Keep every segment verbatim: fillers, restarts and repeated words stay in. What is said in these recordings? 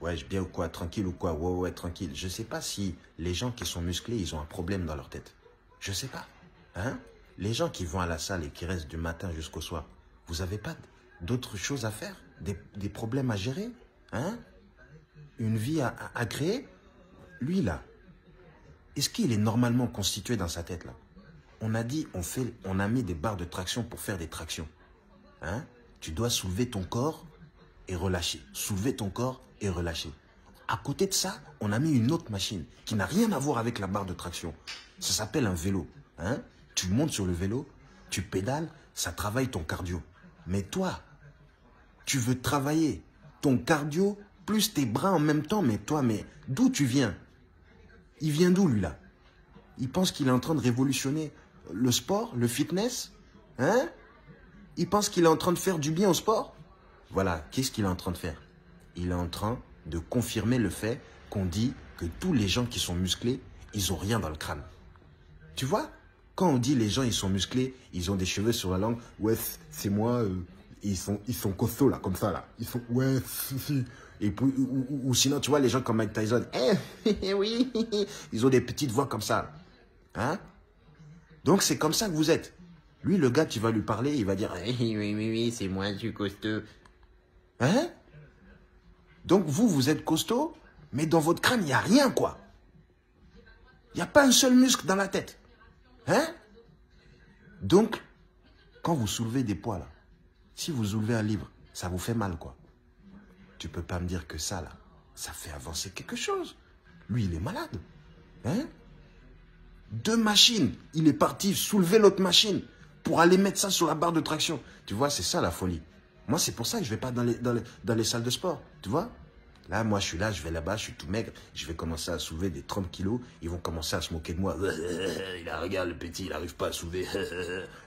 ouais, bien ou quoi, tranquille ou quoi, ouais, ouais, tranquille. Je ne sais pas si les gens qui sont musclés, ils ont un problème dans leur tête. Je ne sais pas. Hein? Les gens qui vont à la salle et qui restent du matin jusqu'au soir, vous n'avez pas d'autres choses à faire, des, des problèmes à gérer, hein? Une vie à, à, à créer? Lui, là, est-ce qu'il est normalement constitué dans sa tête, là? On a dit, on, fait, on a mis des barres de traction pour faire des tractions. Hein? Tu dois soulever ton corps et relâcher. Soulever ton corps et relâcher. À côté de ça, on a mis une autre machine qui n'a rien à voir avec la barre de traction. Ça s'appelle un vélo. Hein? Tu montes sur le vélo, tu pédales, ça travaille ton cardio. Mais toi, tu veux travailler ton cardio plus tes bras en même temps. Mais toi, mais d'où tu viens? Il vient d'où, lui, là? Il pense qu'il est en train de révolutionner le sport, le fitness. Hein? Il pense qu'il est en train de faire du bien au sport. Voilà, qu'est-ce qu'il est en train de faire? Il est en train de confirmer le fait qu'on dit que tous les gens qui sont musclés, ils ont rien dans le crâne. Tu vois? Quand on dit les gens, ils sont musclés, ils ont des cheveux sur la langue. Ouais, c'est moi, euh, ils, sont, ils sont costauds, là, comme ça, là. Ils sont, ouais, si, si. Et puis, ou, ou, ou sinon, tu vois, les gens comme Mike Tyson, eh, oui, ils ont des petites voix comme ça. Hein? Donc, c'est comme ça que vous êtes. Lui, le gars, tu vas lui parler, il va dire, oui, oui, oui, oui c'est moi, je suis costaud. Hein? Donc, vous, vous êtes costaud, mais dans votre crâne, il n'y a rien, quoi. Il n'y a pas un seul muscle dans la tête. Hein? Donc, quand vous soulevez des poids, là, si vous soulevez un livre, ça vous fait mal, quoi. Tu peux pas me dire que ça, là, ça fait avancer quelque chose. Lui, il est malade. Hein? Deux machines. Il est parti soulever l'autre machine pour aller mettre ça sur la barre de traction. Tu vois, c'est ça la folie. Moi, c'est pour ça que je ne vais pas dans les, dans, les, dans les salles de sport. Tu vois? Là, moi, je suis là, je vais là-bas, je suis tout maigre. Je vais commencer à soulever des trente kilos. Ils vont commencer à se moquer de moi. Il a, regarde, le petit, il n'arrive pas à soulever.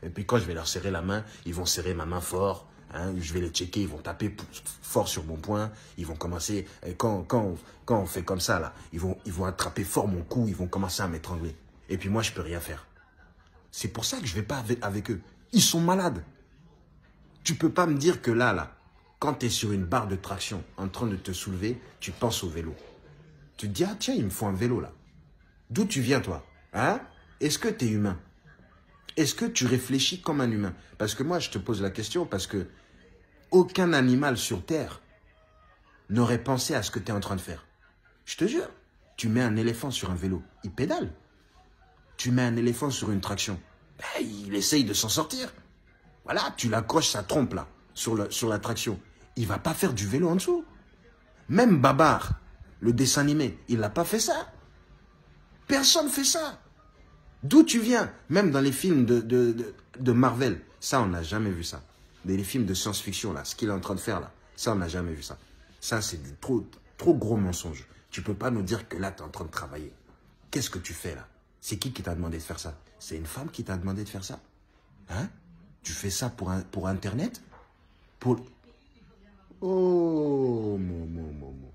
Et puis, quand je vais leur serrer la main, ils vont serrer ma main fort. Hein, je vais les checker, ils vont taper fort sur mon poing, ils vont commencer, quand, quand, quand on fait comme ça, là, ils vont, ils vont attraper fort mon cou, ils vont commencer à m'étrangler. Et puis moi, je peux rien faire. C'est pour ça que je ne vais pas avec, avec eux. Ils sont malades. Tu ne peux pas me dire que là, là, quand tu es sur une barre de traction, en train de te soulever, tu penses au vélo. Tu te dis, ah tiens, il me faut un vélo, là. D'où tu viens, toi? Hein? Est-ce que tu es humain? Est-ce que tu réfléchis comme un humain? Parce que moi, je te pose la question, parce que aucun animal sur Terre n'aurait pensé à ce que tu es en train de faire. Je te jure, tu mets un éléphant sur un vélo, il pédale. Tu mets un éléphant sur une traction, ben, il essaye de s'en sortir. Voilà, tu l'accroches sa trompe là, sur, le, sur la traction. Il ne va pas faire du vélo en dessous. Même Babar, le dessin animé, il n'a pas fait ça. Personne ne fait ça. D'où tu viens? Même dans les films de, de, de, de Marvel, ça, on n'a jamais vu ça. Des films de science-fiction, là, ce qu'il est en train de faire, là, ça, on n'a jamais vu ça. Ça, c'est du trop, trop gros mensonge. Tu peux pas nous dire que là, tu es en train de travailler. Qu'est-ce que tu fais, là? C'est qui qui t'a demandé de faire ça? C'est une femme qui t'a demandé de faire ça? Hein? Tu fais ça pour, un, pour Internet? Pour... Oh, mon, mon, mon, mon.